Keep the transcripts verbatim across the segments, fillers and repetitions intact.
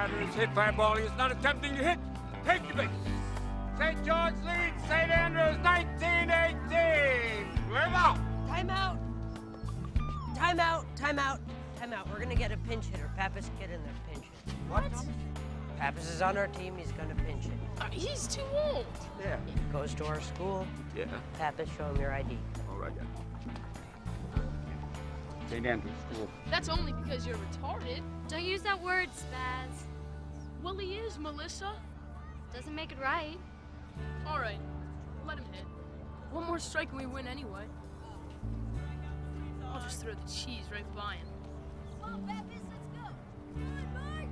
batter is hit by a ball he is not attempting to hit. Take the base. Saint George leads Saint Andrews nineteen eighteen. Live out. Time out. Time out. Time out. Time out. We're going to get a pinch hitter. Pappas, get in there, pinch it. What? Pappas is on our team. He's going to pinch it. Uh, he's too old. Yeah. He goes to our school. Yeah. Pappas, show him your I D. All right, yeah. Saint Andrews School. That's only because you're retarded. Don't use that word, Spaz. Well, he is, Melissa. Doesn't make it right. All right, let him hit. One more strike and we win anyway. I'll just throw the cheese right by him. Come on, Pappas, let's go. Come on, Mark.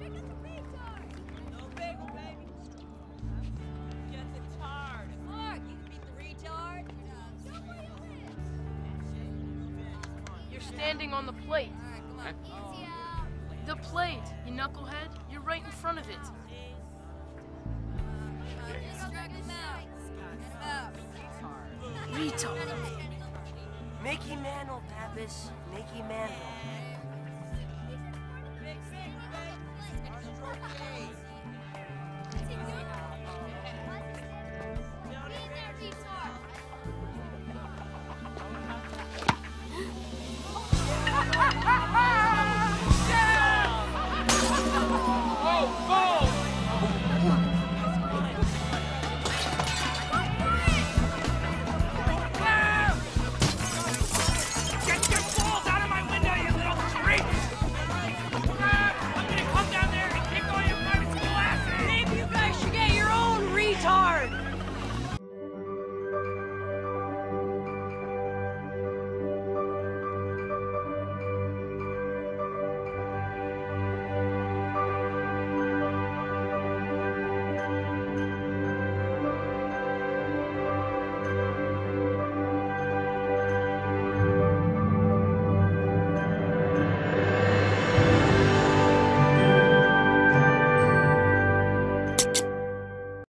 Pick up the retard. No bagel, baby. Get the tard. Mark, you can beat the retard. Don't worry about it. You're standing on the plate. All right, come on. Easy out. The plate, you knucklehead. You're right in front of it. Retard. Mickey Mantle, Pappas. Mickey Mantle.